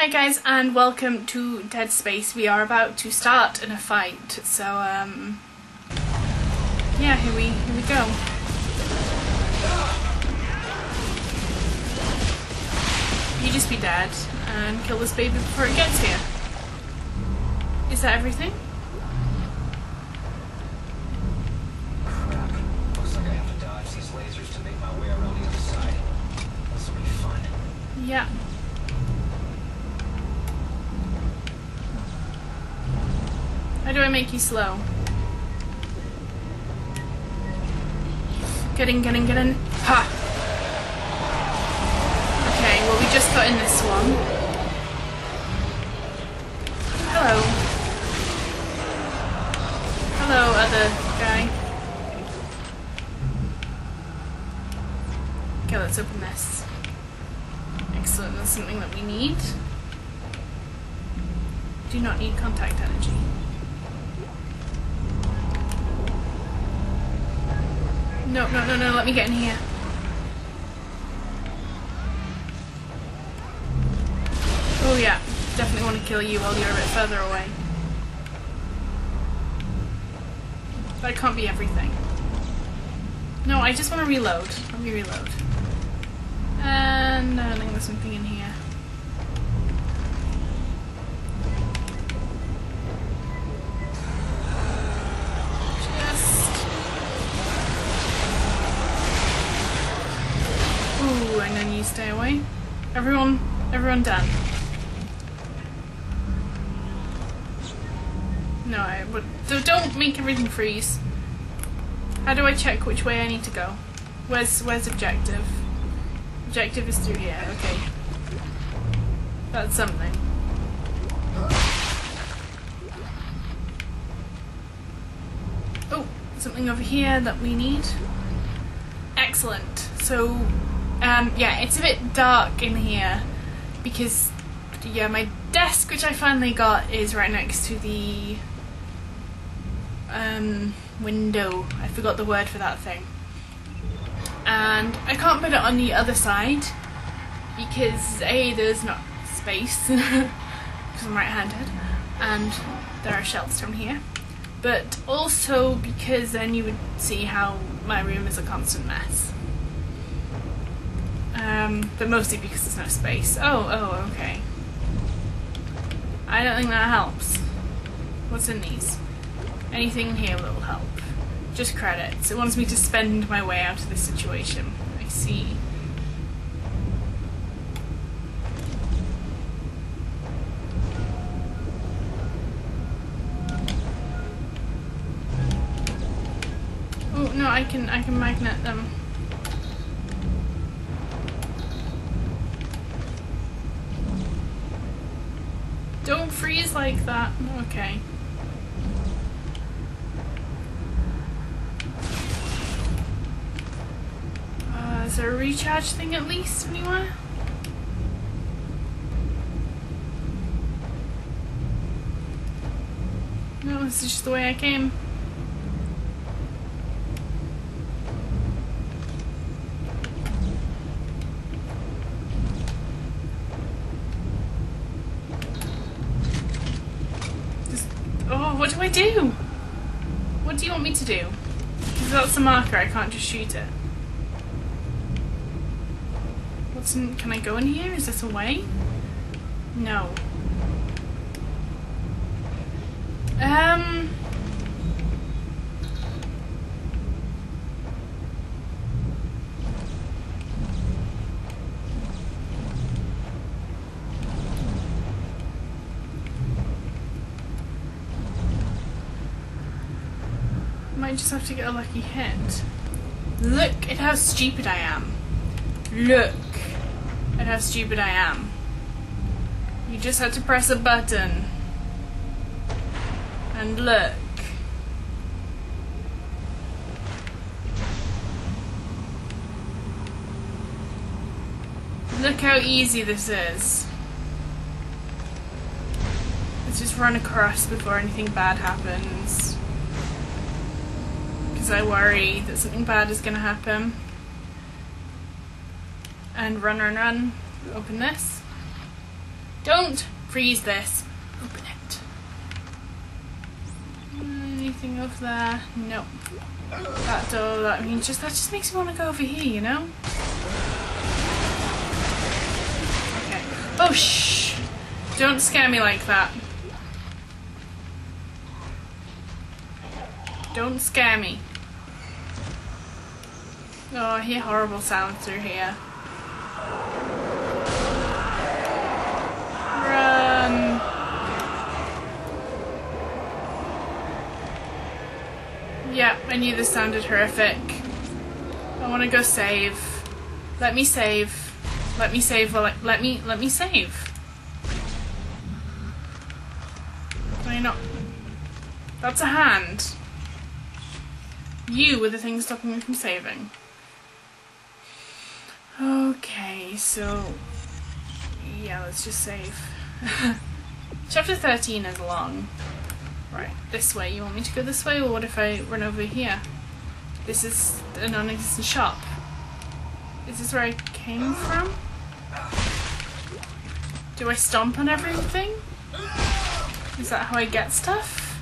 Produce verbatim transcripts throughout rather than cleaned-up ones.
Hi guys, and welcome to Dead Space. We are about to start in a fight, so um yeah, here we here we go. You just be dead and kill this baby before it gets here. Is that everything? Crap. Looks like I have to dodge these lasers to make my way around the other side. This will be fun. Yeah. How do I make you slow? Get in, get in, get in. Ha! Okay, well we just got in this one. Hello. Hello, other guy. Okay, let's open this. Excellent, that's something that we need. Do not need contact energy. No, no, no, no, let me get in here. Oh yeah, definitely want to kill you while you're a bit further away. But it can't be everything. No, I just want to reload. Let me reload. And I think there's something in here. Stay away. Everyone, everyone done. No, I would, don't make everything freeze. How do I check which way I need to go? Where's, where's objective? Objective is through here, okay. That's something. Oh, something over here that we need. Excellent, so Um, yeah, it's a bit dark in here because, yeah, my desk, which I finally got, is right next to the um, window. I forgot the word for that thing. And I can't put it on the other side because, A, there's not space because I'm right-handed, and there are shelves from here. But also because then you would see how my room is a constant mess. Um, but mostly because there's no space. Oh, oh, okay. I don't think that helps. What's in these? Anything in here that will help. Just credits. It wants me to spend my way out of this situation. I see. Oh, no, I can, I can magnet them. Don't freeze like that. Okay. Uh, is there a recharge thing at least anywhere? No, this is just the way I came. What do I do? What do you want me to do? Because that's a marker, I can't just shoot it. What's in, can I go in here? Is this a way? No. Um... I just have to get a lucky hit. Look at how stupid I am. Look at how stupid I am. You just had to press a button. And look. Look how easy this is. Let's just run across before anything bad happens. I worry that something bad is going to happen. And run, run, run. Open this. Don't freeze this. Open it. Anything over there? No. That door, that, I mean, just, that just makes me want to go over here, you know? Okay. Oh, shh! Don't scare me like that. Don't scare me. Oh, I hear horrible sounds through here. Run! Yeah, I knew this sounded horrific. I want to go save. Let me save. Let me save. Let, let me. Let me save. Why not? That's a hand. You were the thing stopping me from saving. Okay, so yeah, let's just save. Chapter thirteen is long. Right, this way. You want me to go this way, or what if I run over here? This is a non-existent shop. Is this where I came from? Do I stomp on everything? Is that how I get stuff?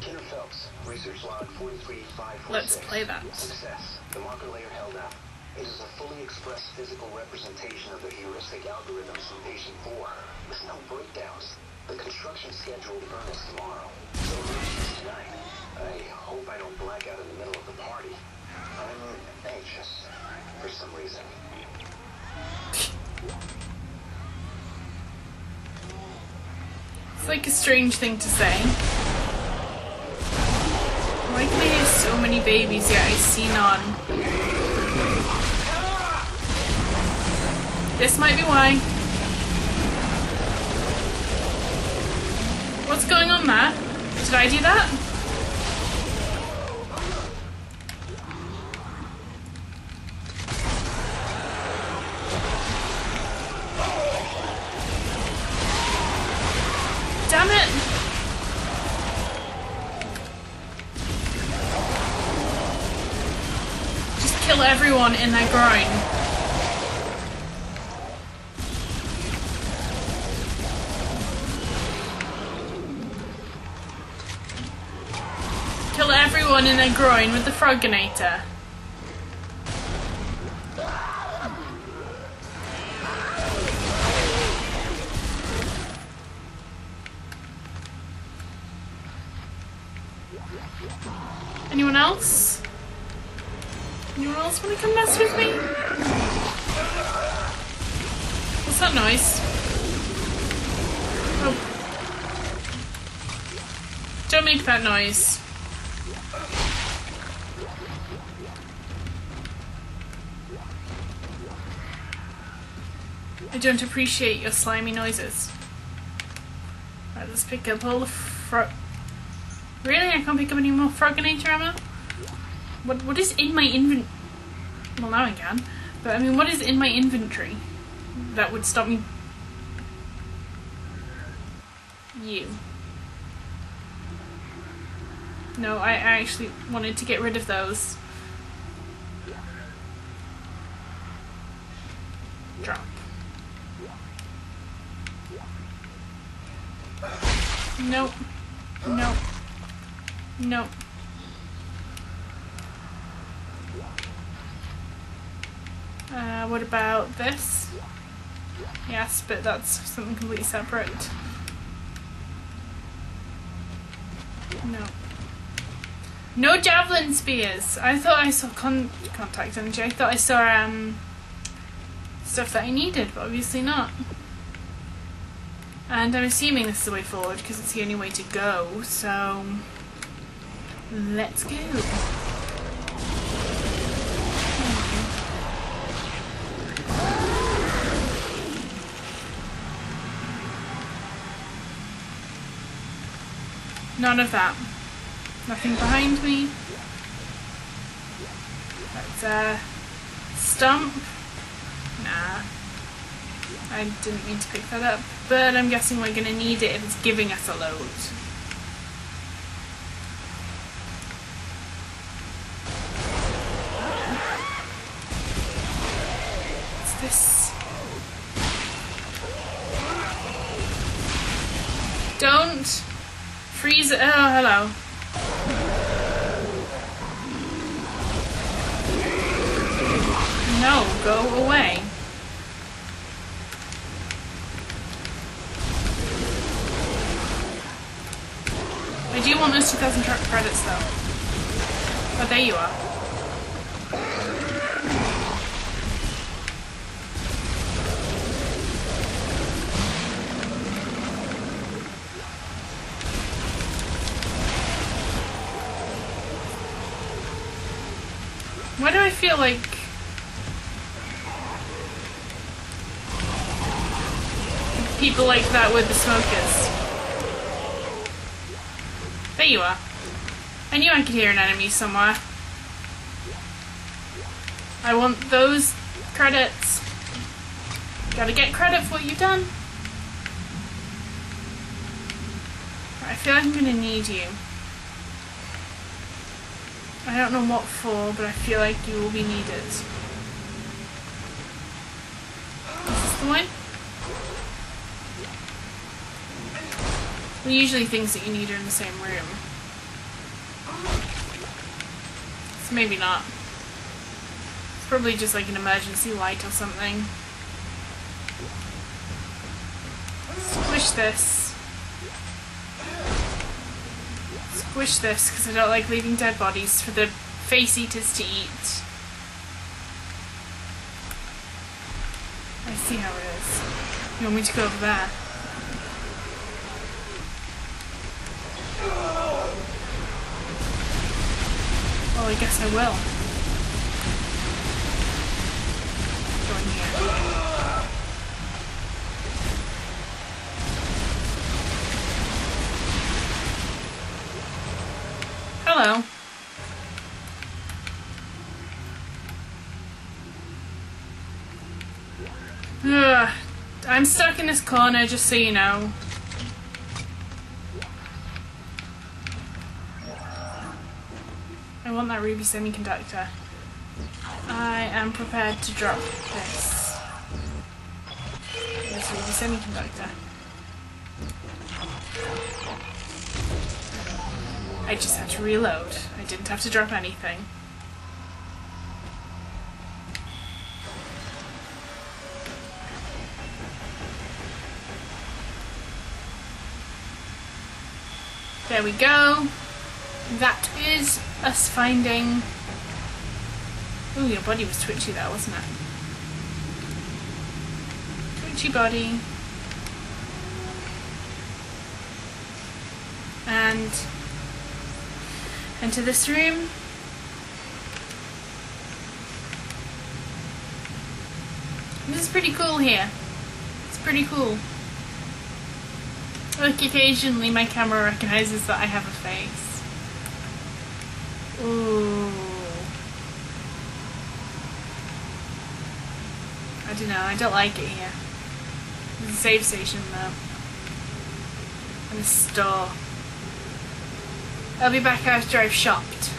Killer Phelps, research log four three five four six. Let's play that. Success. The marker layer held up. It is a fully expressed physical representation of the heuristic algorithms from patient four, with no breakdowns. The construction schedule burns tomorrow, so it's tonight. I hope I don't black out in the middle of the party. I'm anxious for some reason. It's like a strange thing to say. Why can I hear so many babies yet I see none? This might be why. What's going on there? Did I do that? Damn it! Just kill everyone in their groin. In their groin with the Froginator. Anyone else? Anyone else want to come mess with me? What's that noise? Oh. Don't make that noise. I don't appreciate your slimy noises. Right, let's pick up all the frog... Really? I can't pick up any more Froginator ammo? What, what is in my invent... Well, now I can. But, I mean, what is in my inventory that would stop me... You. No, I, I actually wanted to get rid of those. Drop. Nope. Nope. Nope. Uh, what about this? Yes, but that's something completely separate. No. No javelin spears! I thought I saw con contact energy. I thought I saw, um... stuff that I needed, but obviously not. And I'm assuming this is the way forward, because it's the only way to go, so... Let's go! None of that. Nothing behind me. That's a... stump. Nah. I didn't mean to pick that up, but I'm guessing we're going to need it if it's giving us a load. What's this? Don't freeze. Oh, hello. No, go away. I do want those two thousand credits though. Oh, there you are. Why do I feel like... people like that with the smokers? There you are. I knew I could hear an enemy somewhere. I want those credits. Gotta get credit for what you've done. I feel like I'm gonna need you. I don't know what for, but I feel like you will be needed. Is this the one? Well, usually things that you need are in the same room. So maybe not. It's probably just like an emergency light or something. Squish this. Squish this, because I don't like leaving dead bodies for the face eaters to eat. I see how it is. You want me to go over there? Well, I guess I will. Go in here. Hello. Ugh. I'm stuck in this corner, just so you know. I want that Ruby semiconductor. I am prepared to drop this. This Ruby semiconductor. I just had to reload. I didn't have to drop anything. There we go. That is us finding... Ooh, your body was twitchy there, wasn't it? Twitchy body. And... enter this room. This is pretty cool here. It's pretty cool. Like, occasionally my camera recognises that I have a face. Ooh. I don't know, I don't like it here. There's a save station though. And a store. I'll be back after I've shopped.